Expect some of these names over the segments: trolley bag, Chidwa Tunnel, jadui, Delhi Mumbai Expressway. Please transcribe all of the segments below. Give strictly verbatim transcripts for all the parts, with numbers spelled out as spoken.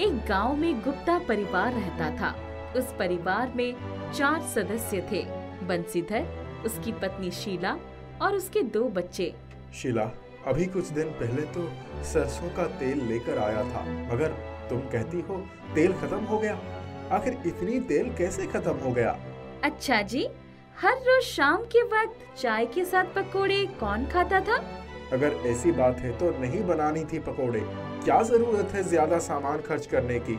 एक गांव में गुप्ता परिवार रहता था। उस परिवार में चार सदस्य थे, बंसीधर, उसकी पत्नी शीला और उसके दो बच्चे। शीला, अभी कुछ दिन पहले तो सरसों का तेल लेकर आया था, मगर तुम कहती हो तेल खत्म हो गया। आखिर इतनी तेल कैसे खत्म हो गया? अच्छा जी, हर रोज शाम के वक्त चाय के साथ पकोड़े कौन खाता था? अगर ऐसी बात है तो नहीं बनानी थी पकोड़े। क्या जरूरत है ज्यादा सामान खर्च करने की?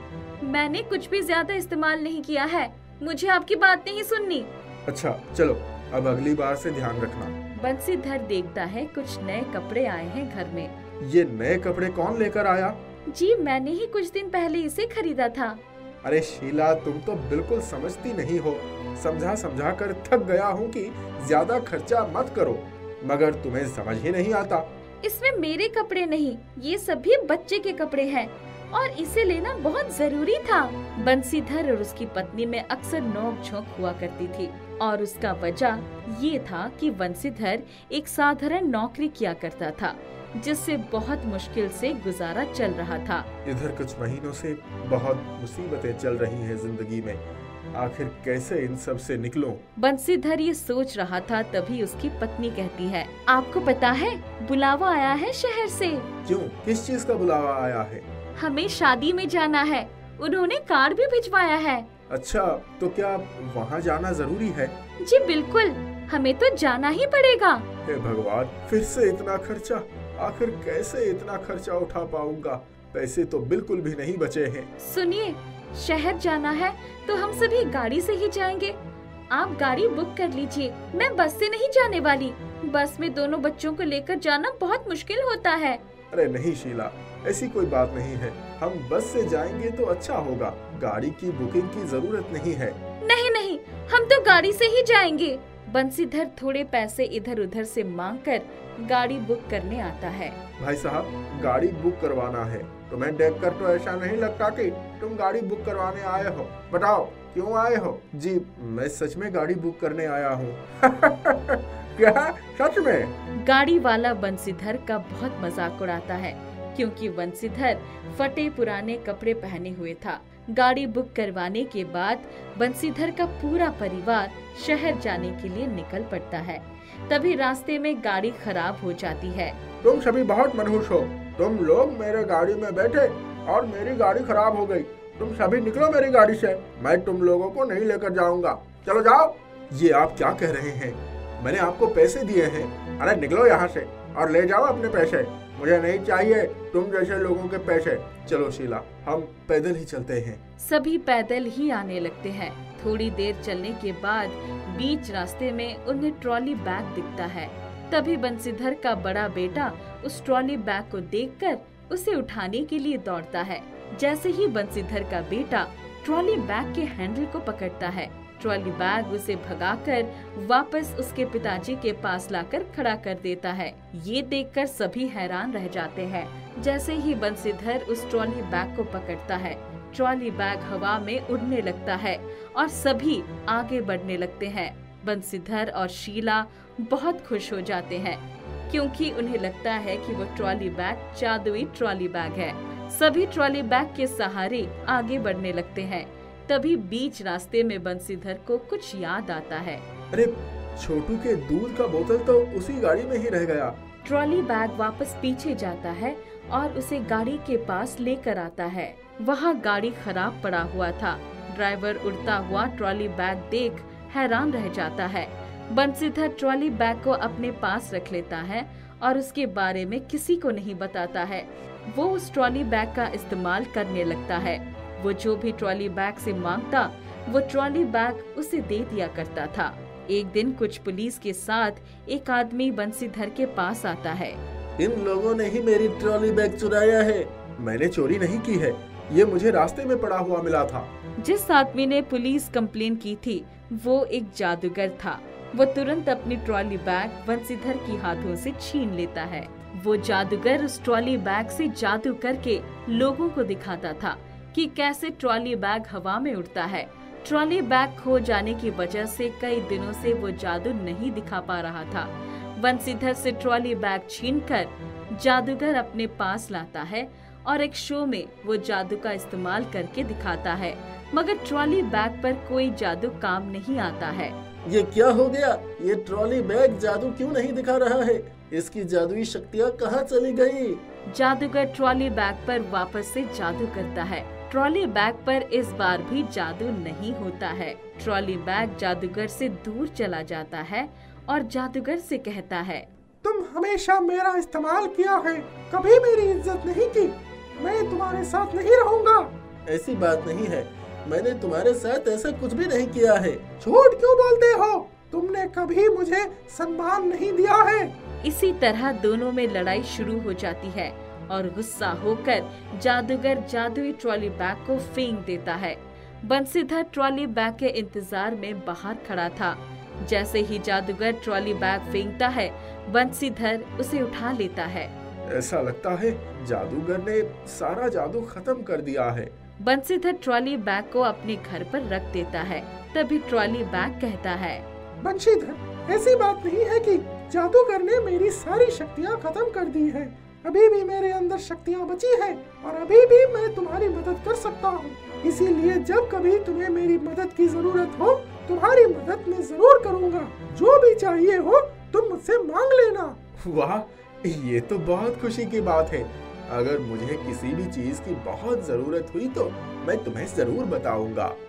मैंने कुछ भी ज्यादा इस्तेमाल नहीं किया है, मुझे आपकी बात नहीं सुननी। अच्छा चलो, अब अगली बार से ध्यान रखना। बंसीधर देखता है कुछ नए कपड़े आए हैं घर में। ये नए कपड़े कौन लेकर आया? जी, मैंने ही कुछ दिन पहले इसे खरीदा था। अरे शीला, तुम तो बिल्कुल समझती नहीं हो। समझा समझा कर थक गया हूँ कि ज्यादा खर्चा मत करो, मगर तुम्हें समझ ही नहीं आता। इसमें मेरे कपड़े नहीं, ये सभी बच्चे के कपड़े हैं और इसे लेना बहुत जरूरी था। बंसीधर और उसकी पत्नी में अक्सर नोक झोंक हुआ करती थी और उसका वजह ये था कि बंसीधर एक साधारण नौकरी किया करता था, जिससे बहुत मुश्किल से गुजारा चल रहा था। इधर कुछ महीनों से बहुत मुसीबतें चल रही हैं जिंदगी में, आखिर कैसे इन सब से निकलो? बंसीधर ये सोच रहा था, तभी उसकी पत्नी कहती है, आपको पता है बुलावा आया है शहर से। क्यों, किस चीज का बुलावा आया है? हमें शादी में जाना है, उन्होंने कार भी भिजवाया है। अच्छा, तो क्या वहाँ जाना जरूरी है? जी बिल्कुल, हमें तो जाना ही पड़ेगा। हे भगवान, फिर से इतना खर्चा! आखिर कैसे इतना खर्चा उठा पाऊंगा? पैसे तो बिल्कुल भी नहीं बचे हैं। सुनिए, शहर जाना है तो हम सभी गाड़ी से ही जाएंगे। आप गाड़ी बुक कर लीजिए, मैं बस से नहीं जाने वाली। बस में दोनों बच्चों को लेकर जाना बहुत मुश्किल होता है। अरे नहीं शीला, ऐसी कोई बात नहीं है, हम बस से जाएंगे तो अच्छा होगा। गाड़ी की बुकिंग की जरूरत नहीं है। नहीं नहीं, हम तो गाड़ी से ही जाएंगे। बंसीधर थोड़े पैसे इधर उधर से मांगकर गाड़ी बुक करने आता है। भाई साहब, गाड़ी बुक करवाना है, तुम्हें देखकर तो ऐसा नहीं लगता कि तुम गाड़ी बुक करवाने आए हो। बताओ क्यों आए हो? जी, मैं सच में गाड़ी बुक करने आया हूँ। क्या सच में? गाड़ी वाला बंसीधर का बहुत मजाक उड़ाता है, क्योंकि बंसीधर फटे पुराने कपड़े पहने हुए था। गाड़ी बुक करवाने के बाद बंसीधर का पूरा परिवार शहर जाने के लिए निकल पड़ता है, तभी रास्ते में गाड़ी खराब हो जाती है। तुम सभी बहुत मनहूस हो, तुम लोग मेरे गाड़ी में बैठे और मेरी गाड़ी खराब हो गई। तुम सभी निकलो मेरी गाड़ी से, मैं तुम लोगों को नहीं लेकर जाऊंगा। चलो जाओ। ये आप क्या कह रहे हैं? मैंने आपको पैसे दिए हैं। अरे निकलो यहाँ से और ले जाओ अपने पैसे, मुझे नहीं चाहिए तुम जैसे लोगों के पैसे। चलो शीला, हम पैदल ही चलते हैं। सभी पैदल ही आने लगते हैं। थोड़ी देर चलने के बाद बीच रास्ते में उन्हें ट्रॉली बैग दिखता है। तभी बंसीधर का बड़ा बेटा उस ट्रॉली बैग को देखकर उसे उठाने के लिए दौड़ता है। जैसे ही बंसीधर का बेटा ट्रॉली बैग के हैंडल को पकड़ता है, ट्रॉली बैग उसे भगाकर वापस उसके पिताजी के पास लाकर खड़ा कर देता है। ये देखकर सभी हैरान रह जाते हैं। जैसे ही बंसीधर उस ट्रॉली बैग को पकड़ता है, ट्रॉली बैग हवा में उड़ने लगता है और सभी आगे बढ़ने लगते हैं। बंसीधर और शीला बहुत खुश हो जाते हैं, क्योंकि उन्हें लगता है कि वो ट्रॉली बैग जादुई ट्रॉली बैग है। सभी ट्रॉली बैग के सहारे आगे बढ़ने लगते हैं। तभी बीच रास्ते में बंसीधर को कुछ याद आता है। अरे छोटू के दूध का बोतल तो उसी गाड़ी में ही रह गया। ट्रॉली बैग वापस पीछे जाता है और उसे गाड़ी के पास लेकर आता है। वहाँ गाड़ी खराब पड़ा हुआ था। ड्राइवर उड़ता हुआ ट्रॉली बैग देख हैरान रह जाता है। बंसीधर ट्रॉली बैग को अपने पास रख लेता है और उसके बारे में किसी को नहीं बताता है। वो उस ट्रॉली बैग का इस्तेमाल करने लगता है। वो जो भी ट्रॉली बैग से मांगता, वो ट्रॉली बैग उसे दे दिया करता था। एक दिन कुछ पुलिस के साथ एक आदमी बंसीधर के पास आता है। इन लोगों ने ही मेरी ट्रॉली बैग चुराया है, मैंने चोरी नहीं की है, ये मुझे रास्ते में पड़ा हुआ मिला था। जिस आदमी ने पुलिस कंप्लेन की थी, वो एक जादूगर था। वो तुरंत अपनी ट्रॉली बैग बंसीधर की हाथों से छीन लेता है। वो जादूगर उस ट्रॉली बैग से जादू करके लोगों को दिखाता था कि कैसे ट्रॉली बैग हवा में उड़ता है। ट्रॉली बैग खो जाने की वजह से कई दिनों से वो जादू नहीं दिखा पा रहा था। बंसीधर से ट्रॉली बैग छीनकर जादूगर अपने पास लाता है और एक शो में वो जादू का इस्तेमाल करके दिखाता है, मगर ट्रॉली बैग पर कोई जादू काम नहीं आता है। ये क्या हो गया? ये ट्रॉली बैग जादू क्यों नहीं दिखा रहा है? इसकी जादुई शक्तियाँ कहाँ चली गयी? जादूगर ट्रॉली बैग पर वापस से जादू करता है। ट्रॉली बैग पर इस बार भी जादू नहीं होता है। ट्रॉली बैग जादूगर से दूर चला जाता है और जादूगर से कहता है, तुम हमेशा मेरा इस्तेमाल किया है, कभी मेरी इज्जत नहीं की। मैं तुम्हारे साथ नहीं रहूँगा। ऐसी बात नहीं है, मैंने तुम्हारे साथ ऐसा कुछ भी नहीं किया है। झूठ क्यों बोलते हो? तुमने कभी मुझे सम्मान नहीं दिया है। इसी तरह दोनों में लड़ाई शुरू हो जाती है और गुस्सा होकर जादूगर जादुई ट्रॉली बैग को फेंक देता है। बंसीधर ट्रॉली बैग के इंतजार में बाहर खड़ा था। जैसे ही जादूगर ट्रॉली बैग फेंकता है, बंसीधर उसे उठा लेता है। ऐसा लगता है जादूगर ने सारा जादू खत्म कर दिया है। बंसीधर ट्रॉली बैग को अपने घर पर रख देता है। तभी ट्रॉली बैग कहता है, बंसीधर ऐसी बात नहीं है कि जादूगर ने मेरी सारी शक्तियाँ खत्म कर दी है। अभी भी मेरे अंदर शक्तियाँ बची हैं और अभी भी मैं तुम्हारी मदद कर सकता हूँ। इसीलिए जब कभी तुम्हें मेरी मदद की जरूरत हो, तुम्हारी मदद मैं जरूर करूँगा। जो भी चाहिए हो तुम मुझसे मांग लेना। वाह, ये तो बहुत खुशी की बात है। अगर मुझे किसी भी चीज की बहुत जरूरत हुई तो मैं तुम्हें जरूर बताऊँगा।